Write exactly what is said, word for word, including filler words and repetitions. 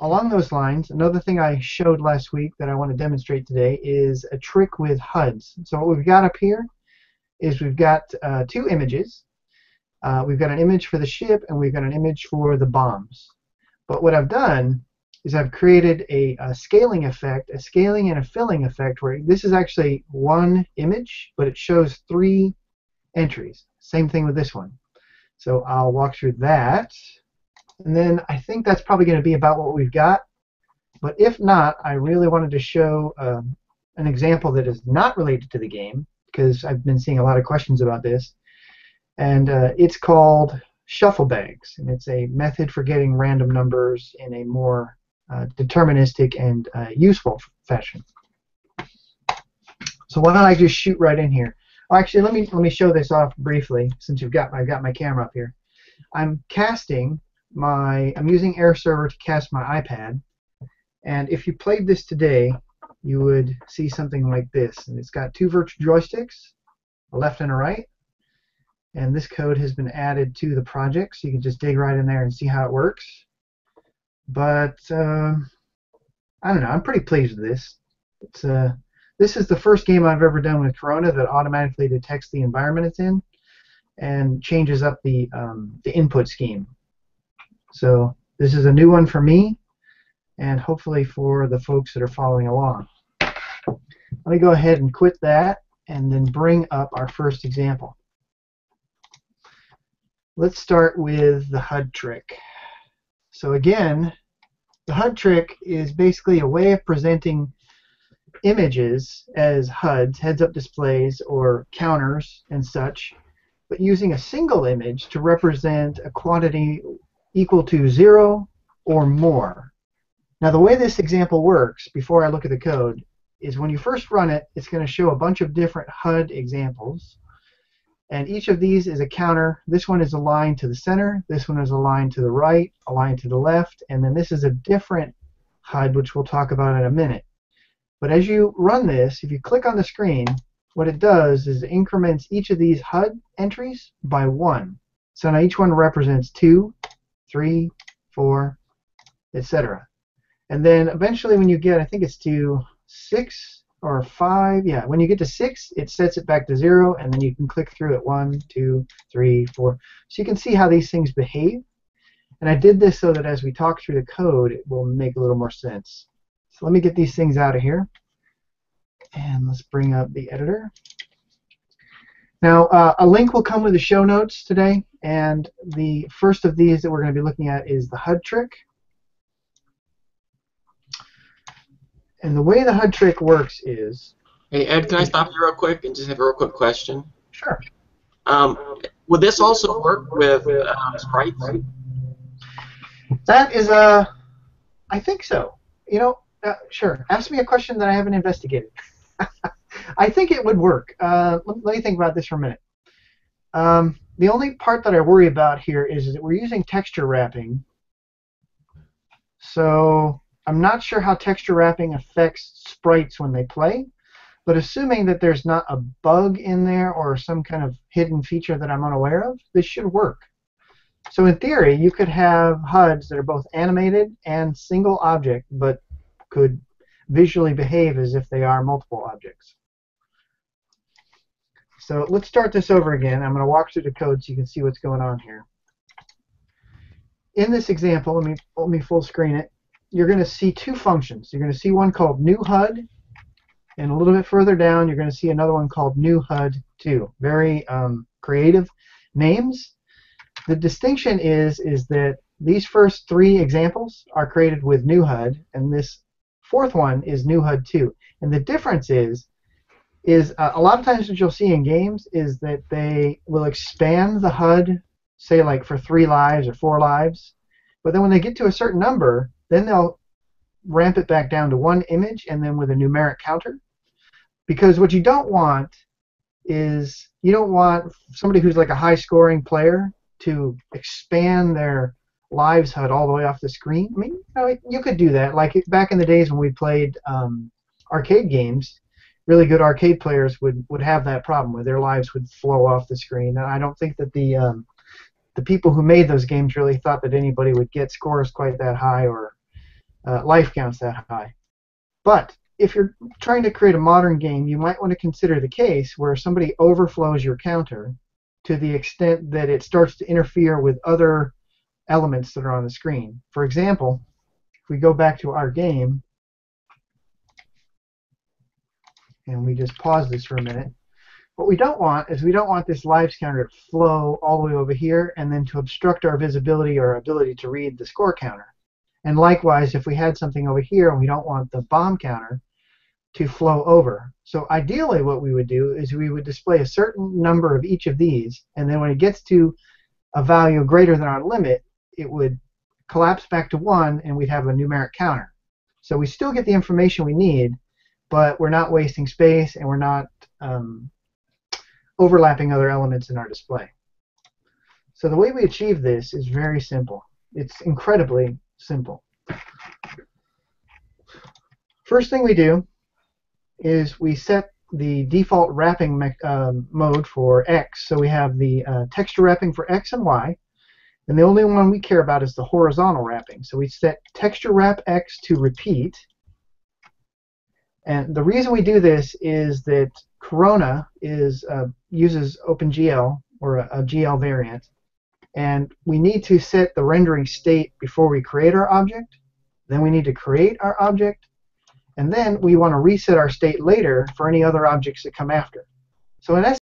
Along those lines, another thing I showed last week that I want to demonstrate today is a trick with H U Ds. So what we've got up here is we've got uh, two images. Uh, we've got an image for the ship, and we've got an image for the bombs. But what I've done is I've created a, a scaling effect, a scaling and a filling effect, where this is actually one image, but it shows three entries. Same thing with this one. So I'll walk through that. And then I think that's probably going to be about what we've got. But if not, I really wanted to show uh, an example that is not related to the game, because I've been seeing a lot of questions about this. And uh, it's called Shuffle Bags, and it's a method for getting random numbers in a more uh, deterministic and uh, useful fashion. So why don't I just shoot right in here? Oh, actually, let me let me show this off briefly, since you've got I've got my camera up here. I'm casting my I'm using AirServer to cast my iPad, and if you played this today, you would see something like this. And it's got two virtual joysticks, a left and a right. And this code has been added to the project, so you can just dig right in there and see how it works. But uh, I don't know. I'm pretty pleased with this. It's uh, this is the first game I've ever done with Corona that automatically detects the environment it's in and changes up the um, the input scheme. So this is a new one for me, and hopefully for the folks that are following along. Let me go ahead and quit that, and then bring up our first example. Let's start with the H U D trick. So again, the H U D trick is basically a way of presenting images as H U Ds, heads-up displays, or counters and such, but using a single image to represent a quantity equal to zero or more. Now, the way this example works, before I look at the code, is when you first run it, it's going to show a bunch of different H U D examples. And each of these is a counter. This one is aligned to the center. This one is aligned to the right, aligned to the left. And then this is a different H U D, which we'll talk about in a minute. But as you run this, if you click on the screen, what it does is it increments each of these H U D entries by one. So now each one represents two, three, four, et cetera. And then eventually when you get, I think it's to six, or five, yeah, when you get to six, it sets it back to zero, and then you can click through it one, two, three, four. So you can see how these things behave. And I did this so that as we talk through the code, it will make a little more sense. So let me get these things out of here, and let's bring up the editor. Now, uh, a link will come with the show notes today, and the first of these that we're going to be looking at is the H U D trick. And the way the H U D trick works is... Hey, Ed, can I stop you real quick and just have a real quick question? Sure. Um, would this also work with uh, sprites? That is a... I think so. You know, uh, sure. Ask me a question that I haven't investigated. I think it would work. Uh, let, let me think about this for a minute. Um, the only part that I worry about here is that we're using texture wrapping. So... I'm not sure how texture wrapping affects sprites when they play, but assuming that there's not a bug in there or some kind of hidden feature that I'm unaware of, this should work. So in theory, you could have H U Ds that are both animated and single object, but could visually behave as if they are multiple objects. So let's start this over again. I'm going to walk through the code so you can see what's going on here. In this example, let me, let me full screen it. You're going to see two functions. You're going to see one called new H U D, and a little bit further down, you're going to see another one called new H U D two. Very um, creative names. The distinction is, is that these first three examples are created with new H U D, and this fourth one is new H U D two. And the difference is, is uh, a lot of times what you'll see in games is that they will expand the H U D, say like for three lives or four lives, but then when they get to a certain number, then they'll ramp it back down to one image and then with a numeric counter. Because what you don't want is you don't want somebody who's like a high-scoring player to expand their lives H U D all the way off the screen. I mean, you know, you could do that. Like back in the days when we played um, arcade games, really good arcade players would, would have that problem where their lives would flow off the screen. And I don't think that the... Um, The people who made those games really thought that anybody would get scores quite that high or uh, life counts that high. But if you're trying to create a modern game, you might want to consider the case where somebody overflows your counter to the extent that it starts to interfere with other elements that are on the screen. For example, if we go back to our game, and we just pause this for a minute, what we don't want is we don't want this lives counter to flow all the way over here and then to obstruct our visibility or our ability to read the score counter. And likewise, if we had something over here, and we don't want the bomb counter to flow over. So ideally what we would do is we would display a certain number of each of these, and then when it gets to a value greater than our limit, it would collapse back to one, and we'd have a numeric counter. So we still get the information we need, but we're not wasting space, and we're not um, overlapping other elements in our display. So the way we achieve this is very simple. It's incredibly simple. First thing we do is we set the default wrapping um, mode for X. So we have the uh, texture wrapping for X and Y, and the only one we care about is the horizontal wrapping. So we set texture wrap X to repeat. And the reason we do this is that Corona is uh, uses OpenGL, or a, a G L variant, and we need to set the rendering state before we create our object. Then we need to create our object, and then we want to reset our state later for any other objects that come after. So in essence,